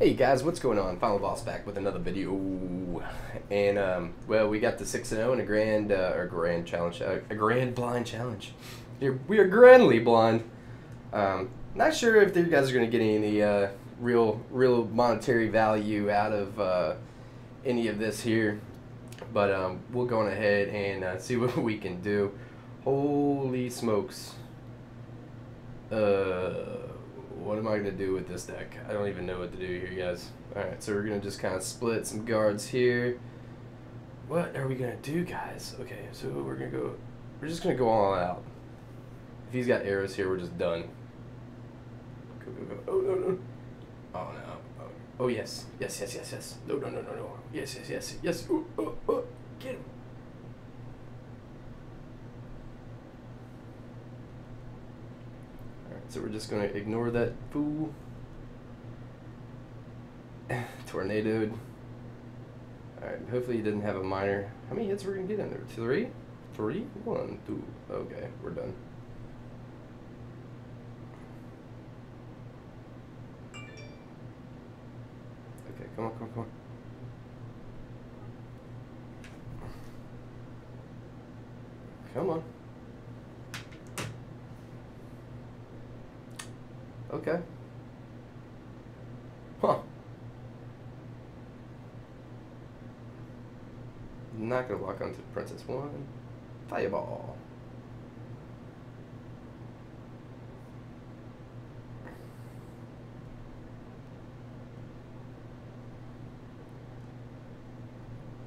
Hey guys, what's going on? Final Boss back with another video, and well, we got the 6-0 and a grand blind challenge. We are grandly blind. Not sure if you guys are going to get any real monetary value out of any of this here, but we'll go on ahead and see what we can do. Holy smokes! What am I going to do with this deck? I don't even know what to do here, guys. Alright, so we're going to just kind of split some guards here. What are we going to do, guys? Okay, so we're going to go... We're just going to go all out. If he's got arrows here, we're just done. Go, go, go. Oh, no, no. Oh, no. Oh, yes. Yes, yes, yes, yes. No, no, no, no, no. Yes, yes, yes, yes. Ooh, oh, oh. Get him. So we're just going to ignore that fool. Tornadoed. Alright, hopefully he didn't have a minor. How many hits we're going to get in there? Three? Three? One, two. Okay, we're done. Okay, come on, come on, come on. Come on. Okay. Huh. Not gonna lock onto the Princess One. Fireball.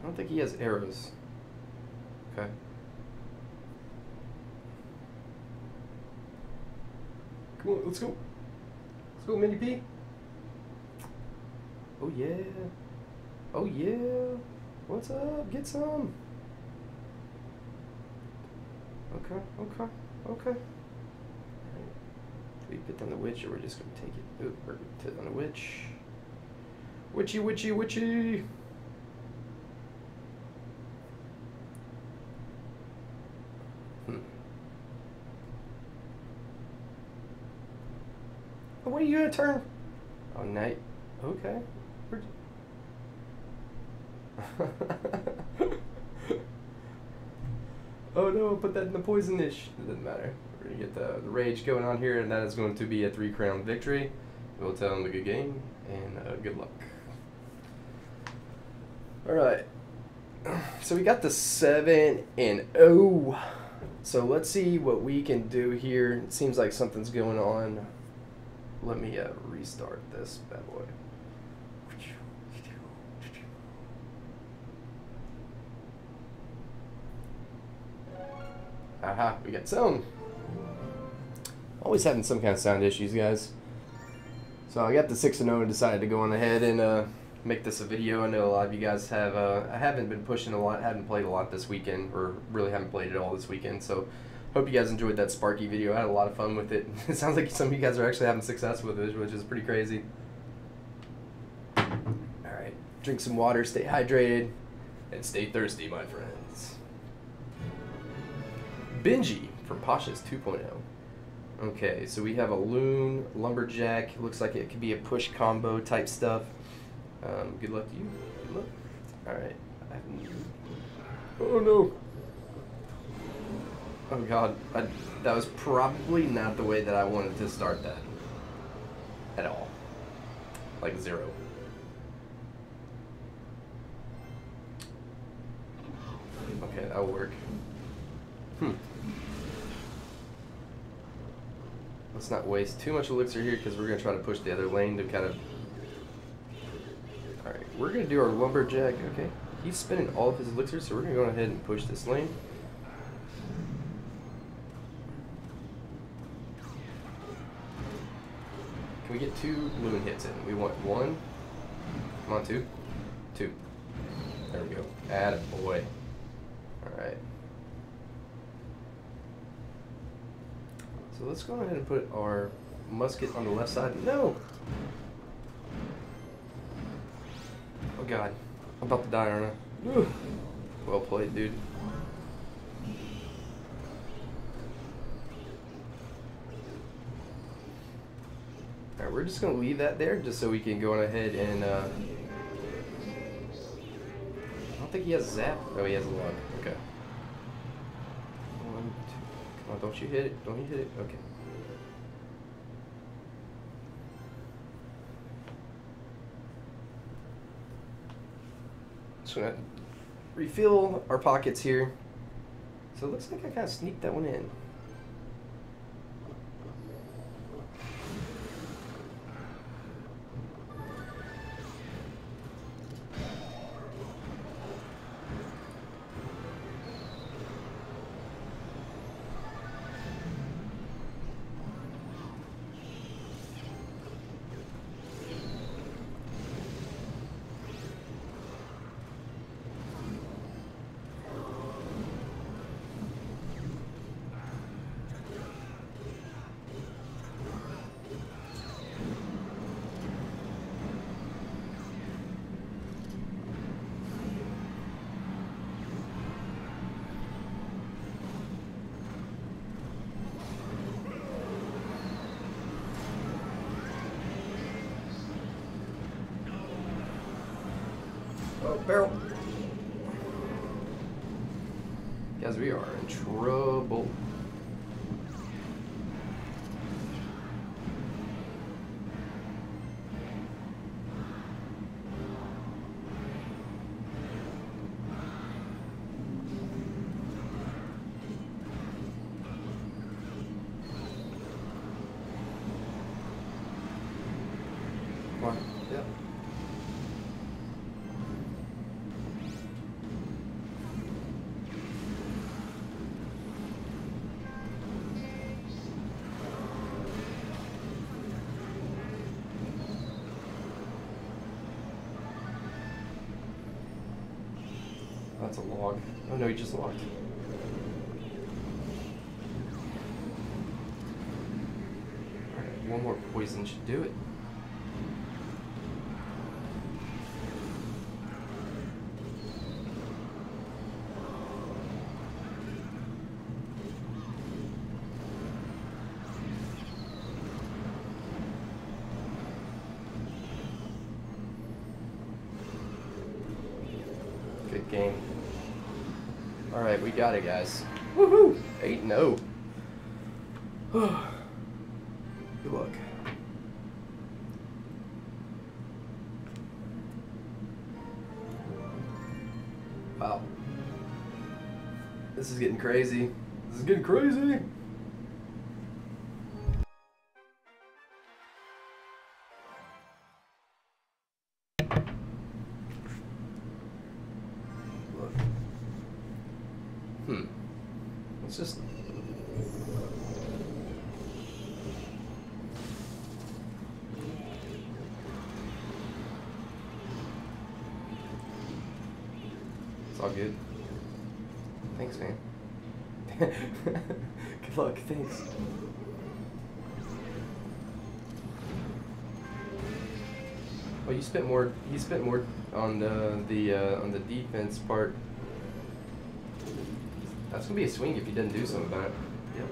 I don't think he has arrows. Okay. Come on, let's go. Let's go, Mini P. Oh, yeah. Oh, yeah. What's up? Get some. Okay, okay, okay. Do we put down the witch, or we're just going to take it? Ooh, we're going to put down the witch. Witchy, witchy, witchy. What are you gonna turn? Oh, night. Okay. Oh no! Put that in the poison dish. It doesn't matter. We're gonna get the rage going on here, and that is going to be a 3-crown victory. We'll tell him a good game and good luck. All right. So we got the 7-0. So let's see what we can do here. It seems like something's going on. Let me restart this bad boy. Aha, we got sound. Always having some kind of sound issues, guys. So I got the 6-0 and decided to go on ahead and make this a video. I know a lot of you guys have, I haven't been pushing a lot, haven't played a lot this weekend, or really haven't played at all this weekend, so... Hope you guys enjoyed that Sparky video. I had a lot of fun with it. It sounds like some of you guys are actually having success with it, which is pretty crazy. Alright, drink some water, stay hydrated, and stay thirsty, my friends. Benji from Pasha's 2.0. Okay, so we have a loon, lumberjack, looks like it could be a push combo type stuff. Good luck to you. Good luck. Alright. Oh no! Oh god, that was probably not the way that I wanted to start that. At all. Like zero. Okay, that'll work. Hmm. Let's not waste too much elixir here because we're going to try to push the other lane to kind of... Alright, we're going to do our lumberjack. Okay, he's spending all of his elixir, so we're going to go ahead and push this lane. We get 2 moon hits in. We want 1. Come on, 2. 2. There we go. Attaboy. Alright. So let's go ahead and put our musket on the left side. No! Oh god. I'm about to die, aren't I? Whew. Well played, dude. Alright, we're just going to leave that there just so we can go on ahead and... I don't think he has zap. Oh, he has a log. Okay. One, two. Come on, don't you hit it. Don't you hit it. Okay. Just going to refill our pockets here. So it looks like I kind of sneaked that one in. Barrel. Guys, we are in trouble. Come on. Yep. That's a log. Oh no, he just logged. Alright, one more poison should do it. Good game. Alright, we got it, guys. Woohoo! 8-0. Good luck. Wow. This is getting crazy. This is getting crazy! Let's just... It's all good. Thanks, man. Good luck, thanks. Well, you spent more. He spent more on the defense part. That's gonna be a swing if he doesn't do something about it. Yep.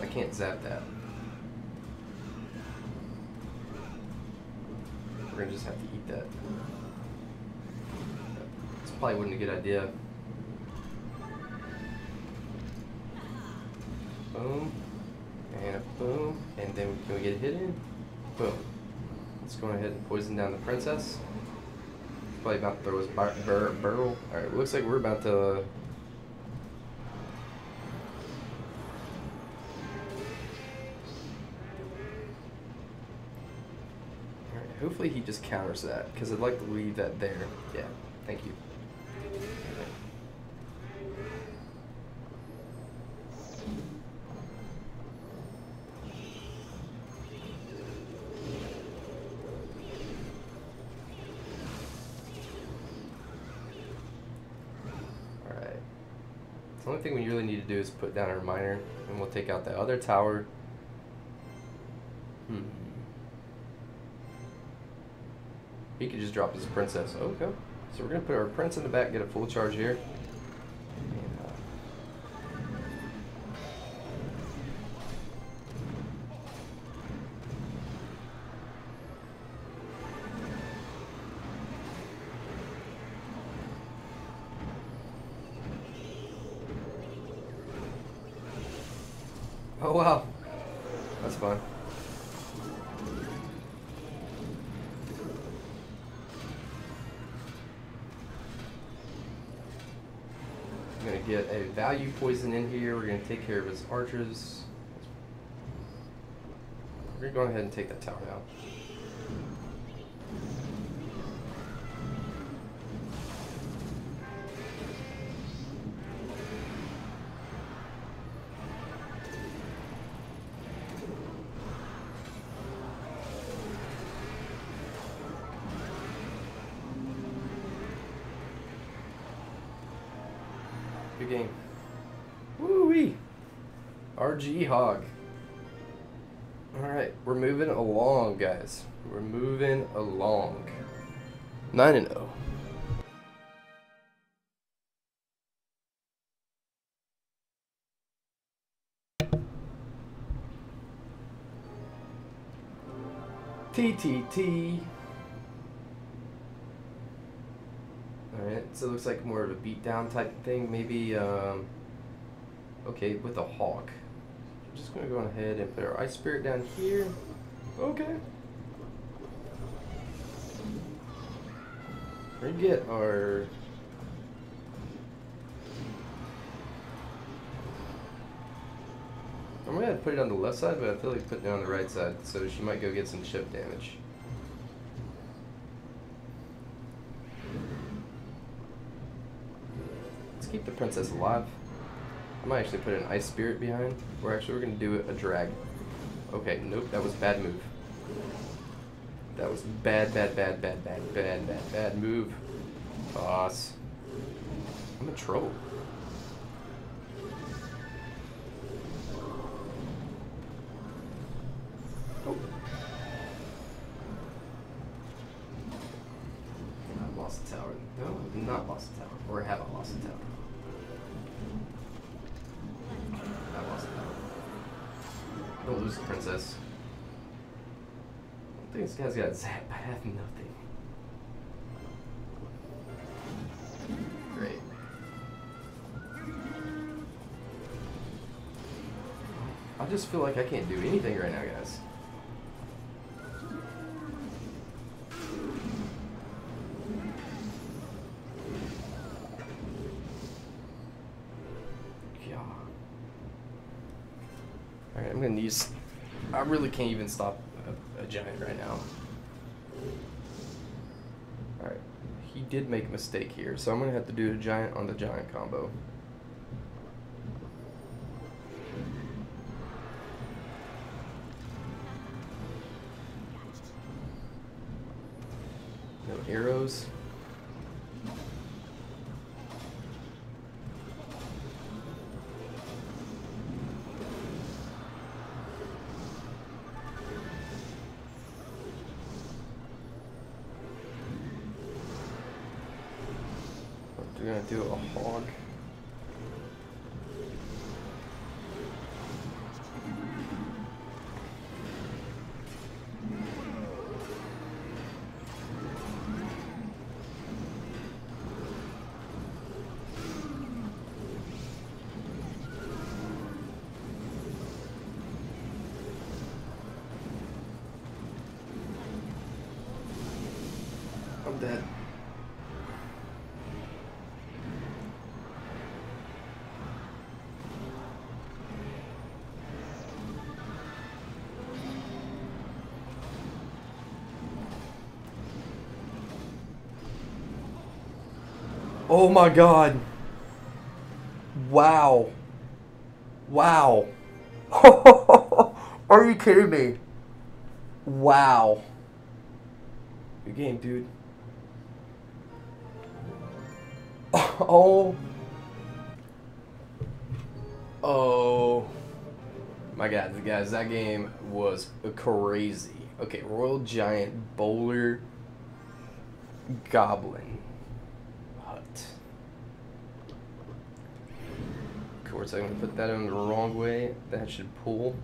I can't zap that. We're gonna just have to eat that. This probably wasn't a good idea. Boom. And a boom. And then can we get a hit in? Boom. Let's go ahead and poison down the princess. Probably about to throw his barrel. Alright, looks like we're about to... Alright, hopefully he just counters that, because I'd like to leave that there. Yeah, thank you. The only thing we really need to do is put down our miner, and we'll take out the other tower. He could just drop his princess. Okay. So we're going to put our prints in the back, get a full charge here. Oh wow, that's fun. I'm going to get a value poison in here. We're going to take care of his archers. We're going to go ahead and take that tower out. Game. Woo-wee! RG Hog. Alright, we're moving along, guys. We're moving along. 9-0. TTT. So it looks like more of a beatdown type thing. Maybe, okay, with a hawk. I'm just going to go ahead and put our ice spirit down here. Okay. We're going to get our... I'm going to put it on the left side, but I feel like putting it on the right side. So she might go get some chip damage. Keep the princess alive. I might actually put an ice spirit behind. We're gonna do a drag. Okay, nope, that was a bad move. That was bad move. Boss. I'm a troll. Oh. I lost a tower. No, I did not lost a tower. Or haven't lost a tower. Don't lose the princess. I think this guy's got zapped. I have nothing. Great. I just feel like I can't do anything right now, guys. I'm gonna use. I really can't even stop a giant right now. Alright, he did make a mistake here, so I'm gonna have to do a giant on the giant combo. No arrows. We're gonna do a hog. I'm dead. Oh my god. Wow. Wow. Are you kidding me? Wow. Good game, dude. Oh. Oh. My god, guys, that game was crazy. Okay, Royal Giant Bowler Goblin. for a second. Put that on the wrong way. That should pull.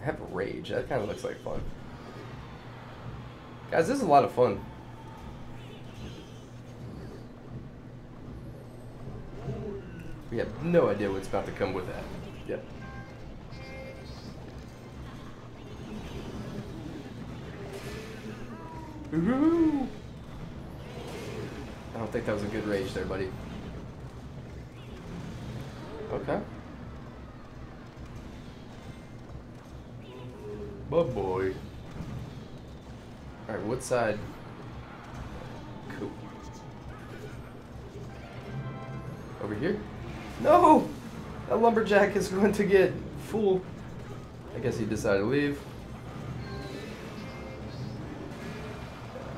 Have a rage. That kind of looks like fun. Guys, this is a lot of fun. We have no idea what's about to come with that. Yep. Woohoo! I don't think that was a good rage there, buddy. Okay. But boy. Alright, what side? Cool. Over here? No! That lumberjack is going to get fooled. I guess he decided to leave.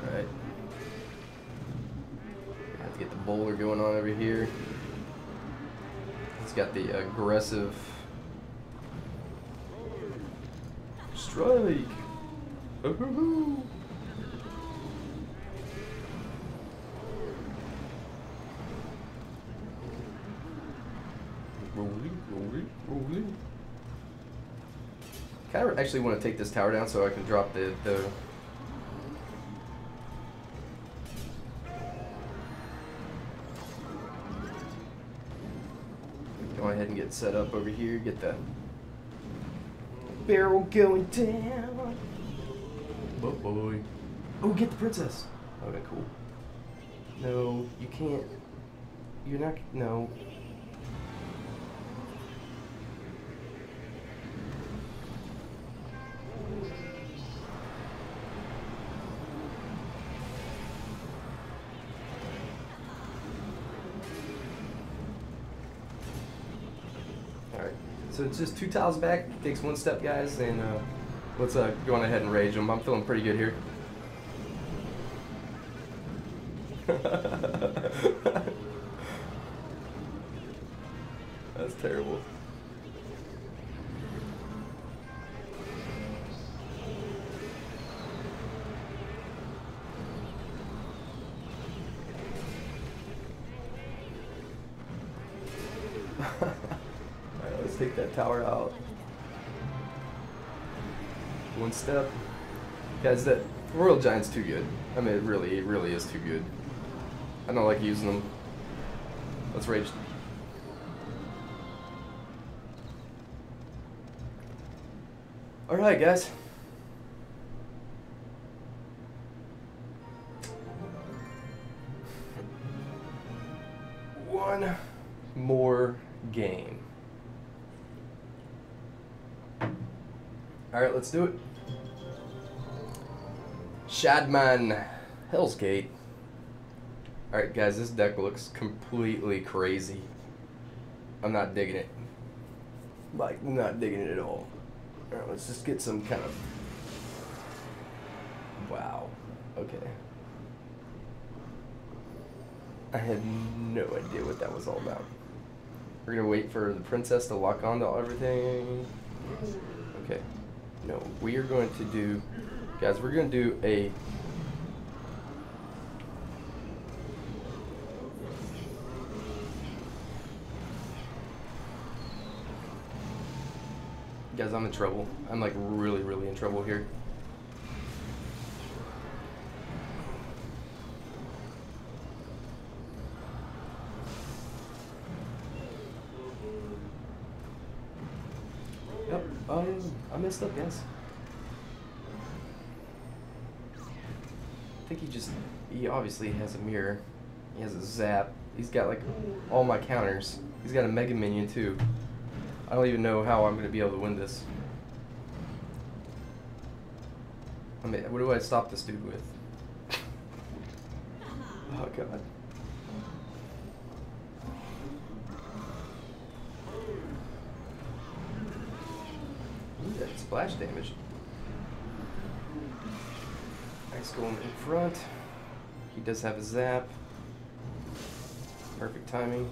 Alright. Have to get the bowler going on over here. It's got the aggressive strike. Oh-hoo-hoo. Rolling. Kind of actually want to take this tower down so I can drop the Go ahead and get set up over here. Get the barrel going down. Oh boy. Oh, get the princess. Okay, cool. No, you can't. You're not. No. So it's just two tiles back, takes one step, guys, and let's go on ahead and rage them. I'm feeling pretty good here. That's terrible. Take that tower out. One step. Guys, that Royal Giant's too good. I mean, it really is too good. I don't like using them. Let's rage. Alright, guys. One more game. Alright, let's do it. Shadman Hell's Gate. Alright, guys, this deck looks completely crazy. I'm not digging it. Like, I'm not digging it at all. Alright, let's just get some kind of. Wow. Okay. I had no idea what that was all about. We're gonna wait for the princess to lock onto everything. Okay. No, we are going to do, guys, we're going to do a guys, I'm in trouble. I'm like really in trouble here. I messed up, guys. I think he obviously has a mirror. He has a zap. He's got like all my counters. He's got a mega minion too. I don't even know how I'm going to be able to win this. I mean, what do I stop this dude with? Oh god. Splash damage. Nice going in front. He does have a zap. Perfect timing.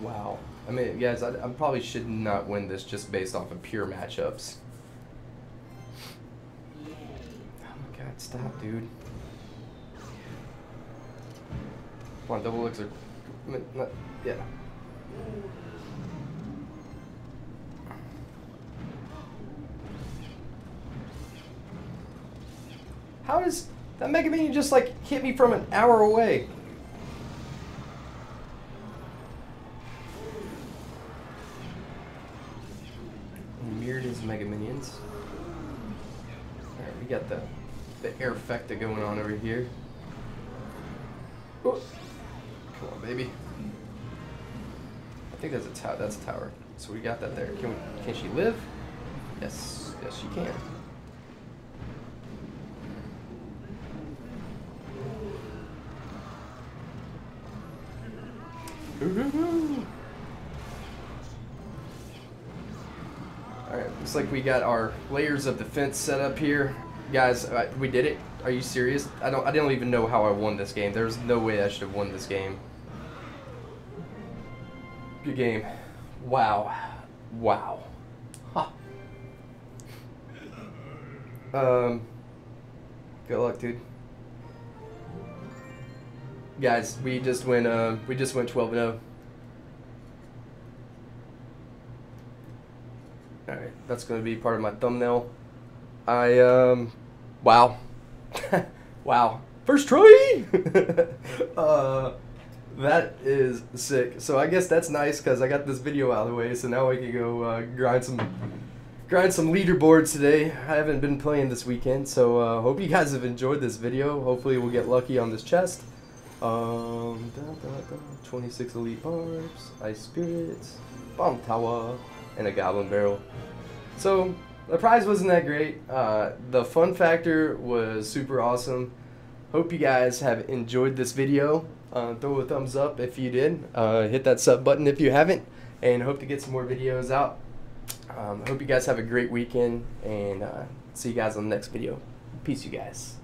Wow. I mean, guys, I probably should not win this just based off of pure matchups. Oh my god. Stop, dude. Come on, double elixir. Yeah. How is that Mega Minion just like hit me from an hour away? Mirrored his Mega Minions. Alright, we got the Airfecta going on over here. Ooh. Come on, baby. I think that's a tower. That's a tower. So we got that there. Can she live? Yes. Yes, she can. Alright, looks like we got our layers of defense set up here. Guys, we did it. Are you serious? I don't even know how I won this game. There's no way I should have won this game. Good game. Wow. Wow. Huh. Good luck, dude. Guys, we just went 12-0. All right, that's going to be part of my thumbnail. Wow. Wow. First try. That is sick. So I guess that's nice because I got this video out of the way. So now I can go grind some leaderboards today. I haven't been playing this weekend, so hope you guys have enjoyed this video. Hopefully we'll get lucky on this chest. 26 elite barbs, ice spirits, bomb tower, and a goblin barrel. So the prize wasn't that great. The fun factor was super awesome. Hope you guys have enjoyed this video. Throw a thumbs up if you did. Hit that sub button if you haven't, and hope to get some more videos out. Hope you guys have a great weekend, and see you guys on the next video. Peace, you guys.